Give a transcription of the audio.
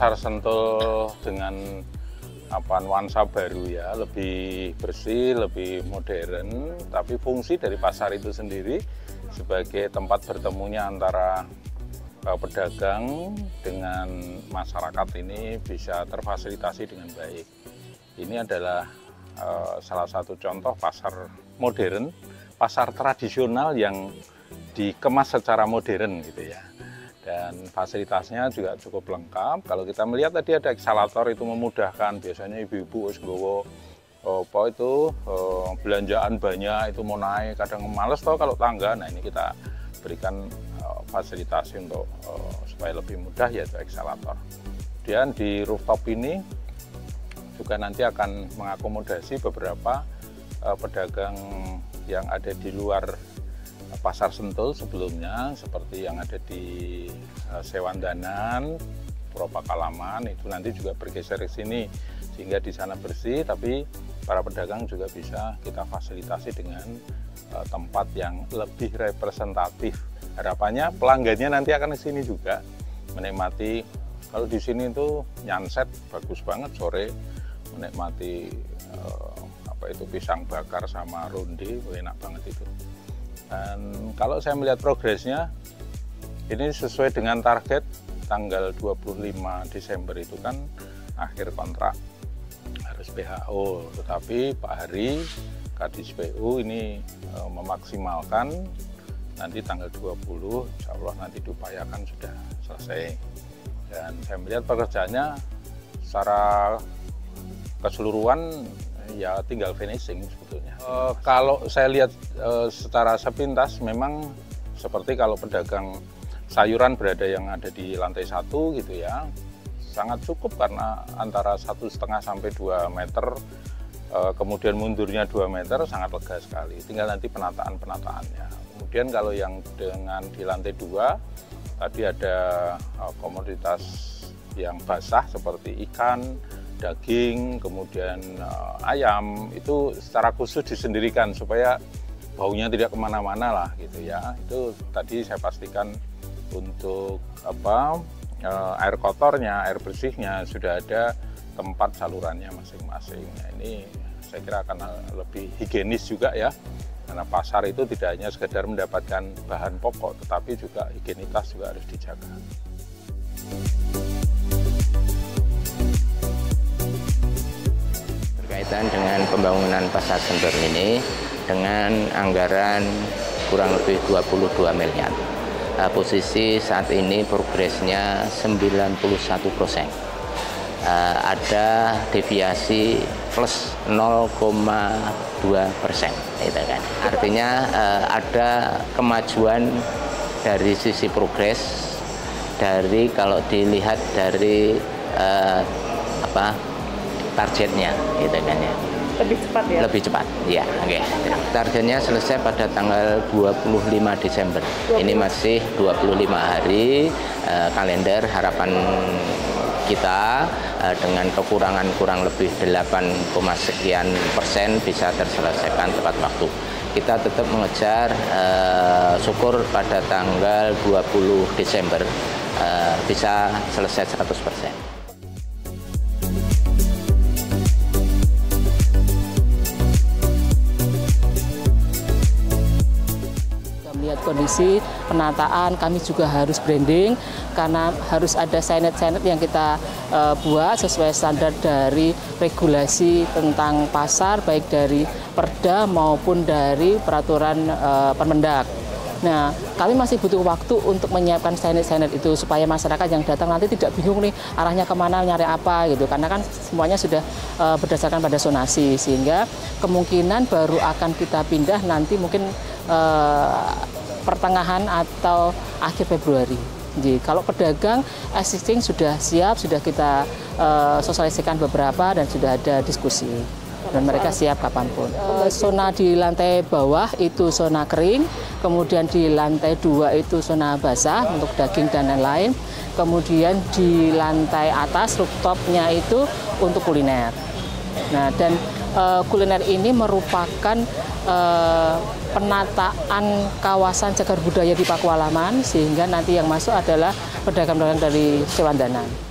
Pasar Sentul dengan nuansa baru ya, lebih bersih, lebih modern, tapi fungsi dari pasar itu sendiri sebagai tempat bertemunya antara pedagang dengan masyarakat ini bisa terfasilitasi dengan baik. Ini adalah salah satu contoh pasar modern, pasar tradisional yang dikemas secara modern gitu ya. Dan fasilitasnya juga cukup lengkap. Kalau kita melihat tadi ada ekskalator, itu memudahkan. Biasanya ibu-ibu sego apa itu belanjaan banyak itu mau naik, kadang males toh kalau tangga. Nah, ini kita berikan fasilitasi untuk supaya lebih mudah, yaitu ekskalator. Kemudian di rooftop ini juga nanti akan mengakomodasi beberapa pedagang yang ada di luar Pasar Sentul sebelumnya, seperti yang ada di Sewandanan, Pakualaman, itu nanti juga bergeser ke sini, sehingga di sana bersih, tapi para pedagang juga bisa kita fasilitasi dengan tempat yang lebih representatif. Harapannya pelanggannya nanti akan ke sini juga menikmati. Kalau di sini itu nyanset bagus banget sore, menikmati pisang bakar sama ronde, enak banget itu. Dan kalau saya melihat progresnya, ini sesuai dengan target tanggal 25 Desember itu kan akhir kontrak, harus PHO. Tetapi Pak Hari, Kadis PU ini memaksimalkan, nanti tanggal 20, insya Allah nanti diupayakan sudah selesai. Dan saya melihat pekerjaannya secara keseluruhan ya tinggal finishing sebetulnya. Kalau saya lihat secara sepintas, memang seperti kalau pedagang sayuran berada yang ada di lantai 1 gitu ya, sangat cukup karena antara 1,5 sampai 2 meter, kemudian mundurnya 2 meter sangat lega sekali. Tinggal nanti penataannya. Kemudian kalau yang dengan di lantai 2, tadi ada komoditas yang basah seperti ikan, daging, kemudian ayam, itu secara khusus disendirikan supaya baunya tidak kemana-mana lah gitu ya. Itu tadi saya pastikan untuk air kotornya, air bersihnya sudah ada tempat salurannya masing-masing. Nah, ini saya kira akan lebih higienis juga ya, karena pasar itu tidak hanya sekedar mendapatkan bahan pokok, tetapi juga higienitas juga harus dijaga. Berkaitan dengan pembangunan Pasar Sentul ini dengan anggaran kurang lebih 22 miliar, posisi saat ini progresnya 91%, ada deviasi plus 0,2%, artinya ada kemajuan dari sisi progres. Dari kalau dilihat dari targetnya, gitu kan ya. Lebih cepat ya? Lebih cepat, ya. Okay. Targetnya selesai pada tanggal 25 Desember. 20. Ini masih 25 hari kalender. Harapan kita dengan kekurangan kurang lebih 8,sekian% bisa terselesaikan tepat waktu. Kita tetap mengejar, syukur pada tanggal 20 Desember bisa selesai 100%. Kondisi penataan kami juga harus branding, karena harus ada signet-signet yang kita buat sesuai standar dari regulasi tentang pasar, baik dari perda maupun dari peraturan Permendag. Nah, kami masih butuh waktu untuk menyiapkan signet-signet itu supaya masyarakat yang datang nanti tidak bingung nih arahnya kemana, nyari apa gitu, karena kan semuanya sudah berdasarkan pada zonasi, sehingga kemungkinan baru akan kita pindah nanti mungkin pertengahan atau akhir Februari. Jadi kalau pedagang existing sudah siap, sudah kita sosialisasikan beberapa dan sudah ada diskusi, dan mereka siap kapanpun. Zona di lantai bawah itu zona kering, kemudian di lantai 2 itu zona basah untuk daging dan lain-lain, kemudian di lantai atas rooftopnya itu untuk kuliner. Nah, dan kuliner ini merupakan penataan kawasan cagar budaya di Pakualaman, sehingga nanti yang masuk adalah pedagang-pedagang dari Sewandana.